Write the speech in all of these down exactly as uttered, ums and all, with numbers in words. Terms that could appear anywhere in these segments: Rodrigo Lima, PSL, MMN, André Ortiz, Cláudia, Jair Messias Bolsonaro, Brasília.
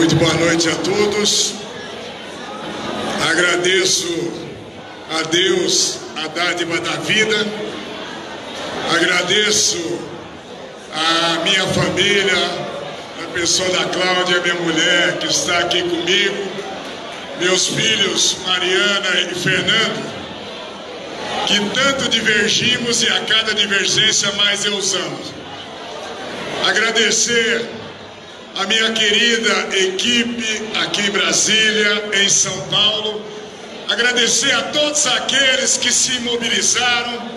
Muito boa noite a todos. Agradeço a Deus a dádiva da vida. Agradeço a minha família, a pessoa da Cláudia, minha mulher, que está aqui comigo. Meus filhos, Mariana e Fernando, que tanto divergimos e a cada divergência mais nos amamos. Agradecer a minha querida equipe aqui em Brasília, em São Paulo. Agradecer a todos aqueles que se mobilizaram.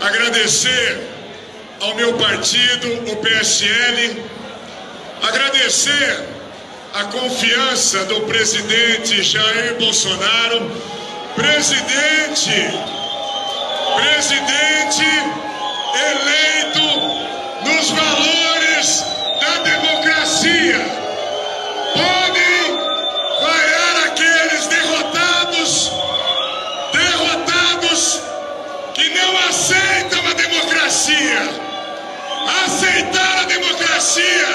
Agradecer ao meu partido, o P S L. Agradecer a confiança do presidente Jair Bolsonaro, presidente... Presidente eleito nos valores da democracia. Podem vaiar aqueles derrotados, derrotados que não aceitam a democracia. Aceitar a democracia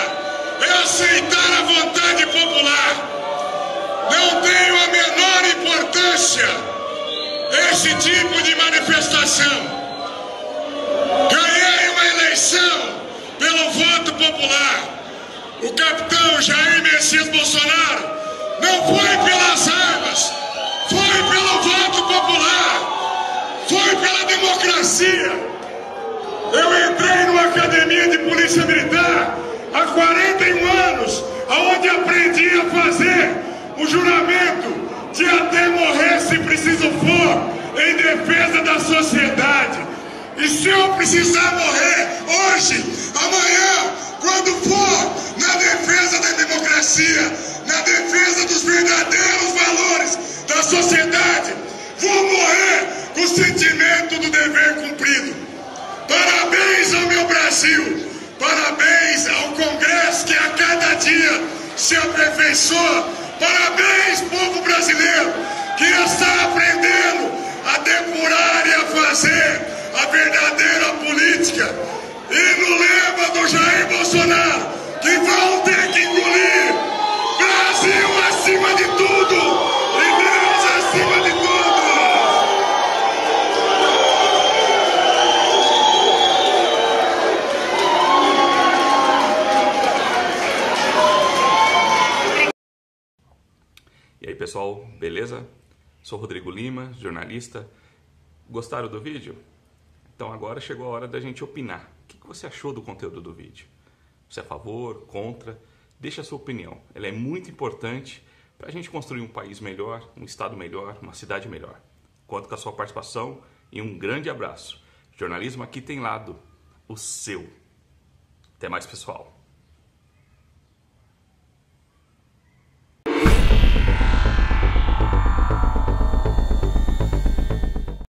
é aceitar a vontade popular. Não tenho a menor importância esse tipo de manifestação. Ganhei uma eleição pelo voto popular. O capitão Jair Messias Bolsonaro não foi pelas armas, foi pelo voto popular, foi pela democracia. Eu entrei numa academia de polícia militar há quarenta e um anos, onde aprendi a fazer o juramento de até morrer, se preciso for, em defesa da sociedade. E se eu precisar morrer hoje, amanhã, quando for, na defesa da democracia, na defesa dos verdadeiros valores da sociedade, vou morrer com o sentimento do dever cumprido. Parabéns ao meu Brasil, parabéns ao Congresso que a cada dia se aperfeiçoa. Parabéns, povo brasileiro, que está aprendendo a depurar e a fazer a verdadeira política. E no lema do Jair Bolsonaro, que vão ter que engolir: Brasil acima de tudo e Deus acima de tudo. E aí pessoal, beleza? Sou Rodrigo Lima, jornalista. Gostaram do vídeo? Então agora chegou a hora da gente opinar. O que você achou do conteúdo do vídeo? Você é a favor, contra? Deixa a sua opinião. Ela é muito importante para a gente construir um país melhor, um estado melhor, uma cidade melhor. Conto com a sua participação e um grande abraço. Jornalismo aqui tem lado, o seu. Até mais, pessoal.